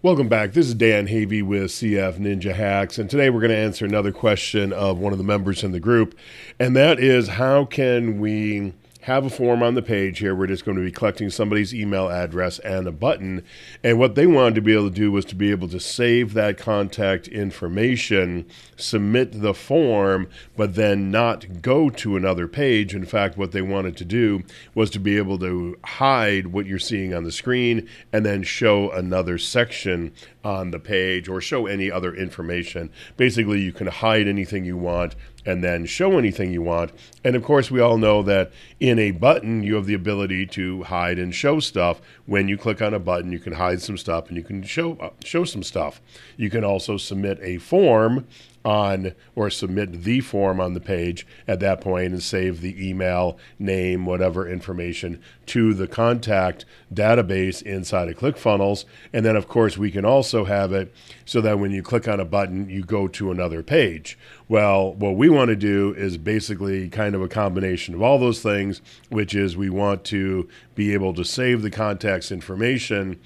Welcome back. This is Dan Havey with CF Ninja Hacks, and today we're going to answer another question of one of the members in the group, and that is how can we have a form on the page here. We're just going to be collecting somebody's email address and a button, and what they wanted to be able to do was to be able to save that contact information, submit the form, but then not go to another page. In fact, what they wanted to do was to be able to hide what you're seeing on the screen and then show another section on the page or show any other information. Basically, you can hide anything you want and then show anything you want. And of course, we all know that in a button, you have the ability to hide and show stuff. When you click on a button, you can hide some stuff and you can show some stuff. You can also submit a form on, or submit the form on the page at that point and save the email, name, whatever information to the contact database inside of ClickFunnels. And then of course we can also have it so that when you click on a button, you go to another page. Well, what we want to do is basically kind of a combination of all those things, which is we want to be able to save the contact's information,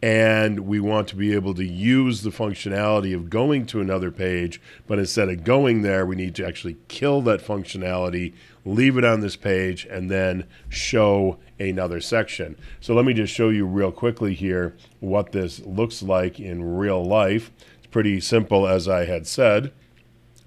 and we want to be able to use the functionality of going to another page, but instead of going there, we need to actually kill that functionality, leave it on this page, and then show another section. So let me just show you real quickly here what this looks like in real life. It's pretty simple, as I had said.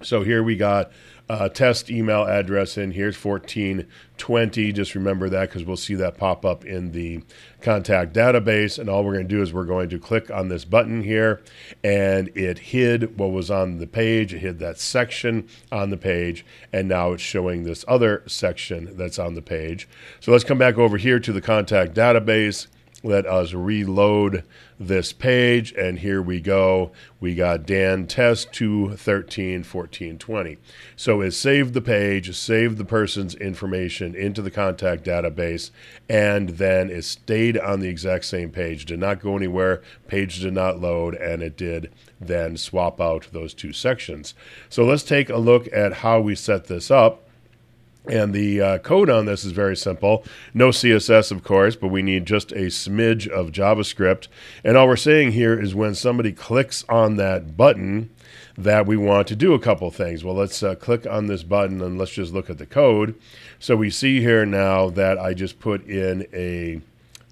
So here we got a test email address in here, 1420. Just remember that because we'll see that pop up in the contact database. And all we're going to do is we're going to click on this button here, and it hid what was on the page. It hid that section on the page, and now it's showing this other section that's on the page. So let's come back over here to the contact database. Let us reload this page, and here we go. We got Dan test 213-1420. So it saved the page, saved the person's information into the contact database, and then it stayed on the exact same page, did not go anywhere, page did not load, and it did then swap out those two sections. So let's take a look at how we set this up. And the code on this is very simple. No CSS, of course, but we need just a smidge of JavaScript. And all we're saying here is when somebody clicks on that button, that we want to do a couple things. Well, let's click on this button and let's just look at the code. So we see here now that I just put in a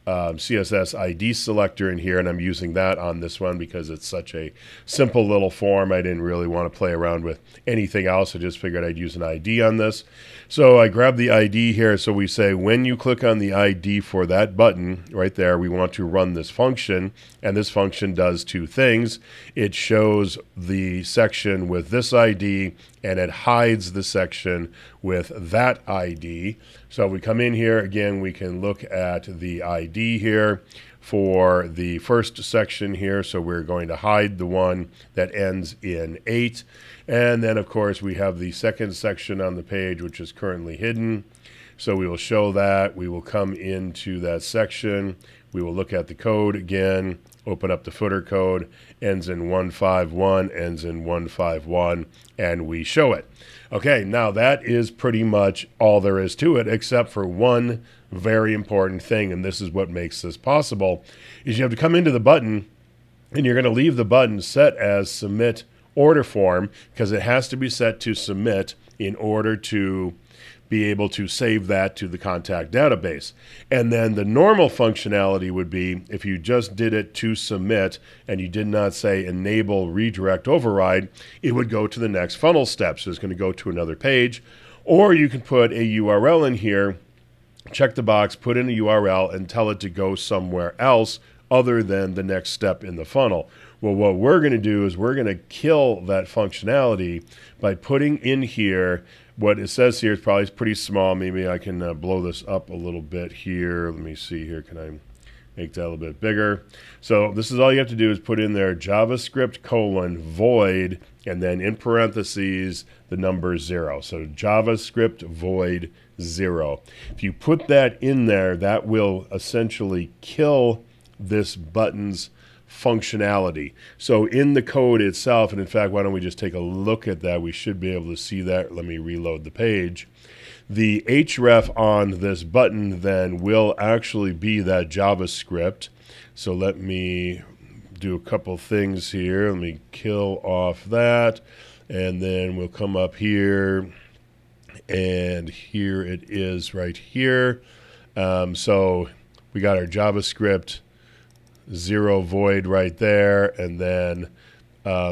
CSS ID selector in here, and I'm using that on this one because it's such a simple little form. I didn't really want to play around with anything else. I just figured I'd use an ID on this. So I grab the ID here. So we say when you click on the ID for that button right there, we want to run this function, and this function does two things. It shows the section with this ID, and it hides the section with that ID. So if we come in here again, we can look at the ID here for the first section here. So we're going to hide the one that ends in 8. And then of course we have the second section on the page, which is currently hidden. So we will show that. We will come into that section. We will look at the code again, open up the footer code, ends in 151, ends in 151, and we show it. Okay, now that is pretty much all there is to it, except for one very important thing, and this is what makes this possible, is you have to come into the button, and you're going to leave the button set as submit order form, because it has to be set to submit in order to be able to save that to the contact database. And then the normal functionality would be if you just did it to submit and you did not say enable redirect override, it would go to the next funnel step. So it's going to go to another page, or you can put a URL in here, check the box, put in a URL and tell it to go somewhere else other than the next step in the funnel. Well, what we're going to do is we're going to kill that functionality by putting in here what it says here is probably pretty small. Maybe I can blow this up a little bit here. Let me see here. Can I make that a little bit bigger? So this is all you have to do is put in there JavaScript : void, and then in parentheses, the number 0. So JavaScript void 0. If you put that in there, that will essentially kill this button's functionality. So in the code itself, and in fact, why don't we just take a look at that? We should be able to see that. Let me reload the page. The href on this button then will actually be that JavaScript. So let me do a couple things here. Let me kill off that, and then we'll come up here, and here it is right here. So we got our JavaScript zero void right there, and then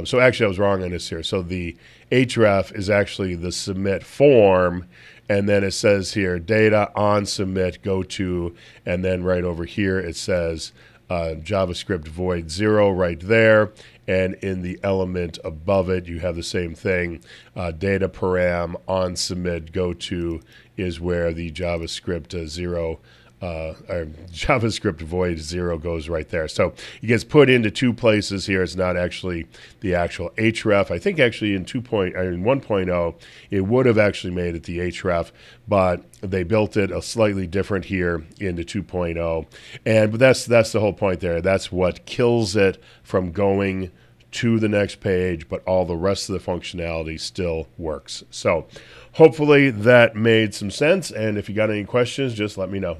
so actually I was wrong on this here. So the href is actually the submit form, and then it says here data on submit go to, and then right over here it says JavaScript void zero right there, and in the element above it you have the same thing. Data param on submit go to is where the JavaScript zero or JavaScript void zero goes right there. So it gets put into two places here. It's not actually the actual href. I think actually in 1.0 it would have actually made it the href, but they built it a slightly different here into 2.0. And but that's the whole point there. That's what kills it from going to the next page, but all the rest of the functionality still works. So hopefully that made some sense, and if you got any questions, just let me know.